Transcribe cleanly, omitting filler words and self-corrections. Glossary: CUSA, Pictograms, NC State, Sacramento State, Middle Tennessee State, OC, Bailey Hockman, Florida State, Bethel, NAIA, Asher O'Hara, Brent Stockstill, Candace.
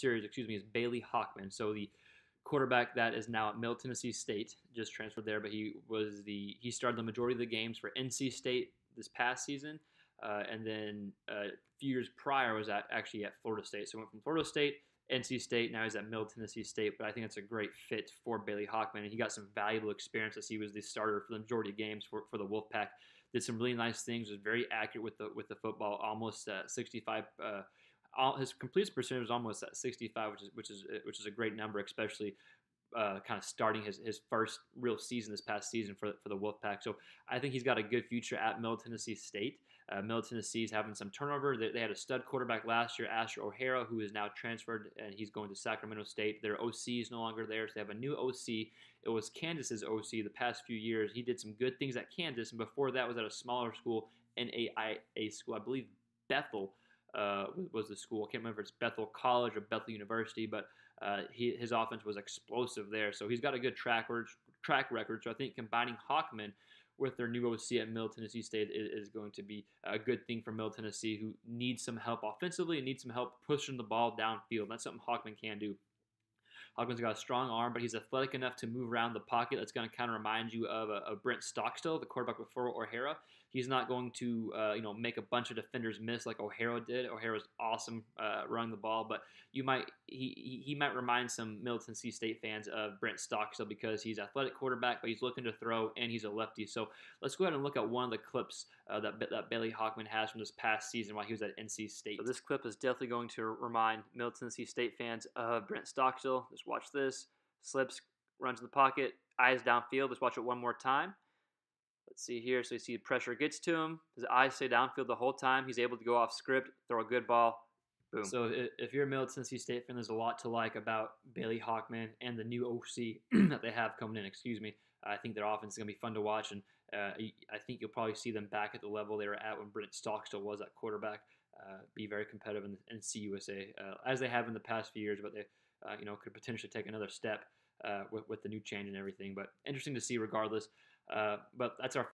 series, excuse me, is Bailey Hockman. So the quarterback that is now at Middle Tennessee State, just transferred there, but he started the majority of the games for NC State this past season, and then a few years prior was actually at Florida State. So went from Florida State, NC State, now he's at Middle Tennessee State. But I think it's a great fit for Bailey Hockman, and he got some valuable experience as he was the starter for the majority of games for the Wolfpack. Did some really nice things. Was very accurate with the football. Almost 65. His completion percentage was almost at 65, which is a great number, especially kind of starting his first real season this past season for the Wolfpack. So I think he's got a good future at Middle Tennessee State. Middle Tennessee's having some turnover. They had a stud quarterback last year, Asher O'Hara, who is now transferred, and he's going to Sacramento State. Their OC is no longer there, so they have a new OC. It was Candace's OC the past few years. He did some good things at Candace, and before that was at a smaller school, NAIA school, I believe Bethel. Was the school. I can't remember if it's Bethel College or Bethel University, but his offense was explosive there. So he's got a good track record. So I think combining Hockman with their new OC at Middle Tennessee State is going to be a good thing for Middle Tennessee, who needs some help offensively and needs some help pushing the ball downfield. That's something Hockman can do. Hockman's got a strong arm, but he's athletic enough to move around the pocket. That's going to kind of remind you of Brent Stockstill, the quarterback before O'Hara. He's not going to make a bunch of defenders miss like O'Hara did. O'Hara's awesome running the ball, but he might remind some Middle Tennessee State fans of Brent Stockstill because he's athletic quarterback, but he's looking to throw and he's a lefty. So let's go ahead and look at one of the clips that Bailey Hockman has from this past season while he was at NC State. So this clip is definitely going to remind Middle Tennessee State fans of Brent Stockstill. Just watch this. Slips, runs in the pocket, eyes downfield. Let's watch it one more time. Let's see here. So you see the pressure gets to him. His eyes stay downfield the whole time. He's able to go off script, throw a good ball. Boom. So if you're a Middle Tennessee State fan, there's a lot to like about Bailey Hockman and the new OC that they have coming in. Excuse me. I think their offense is going to be fun to watch, and I think you'll probably see them back at the level they were at when Brent Stockstill was at quarterback. Be very competitive in CUSA, as they have in the past few years, but they could potentially take another step with the new change and everything. But interesting to see regardless. But that's our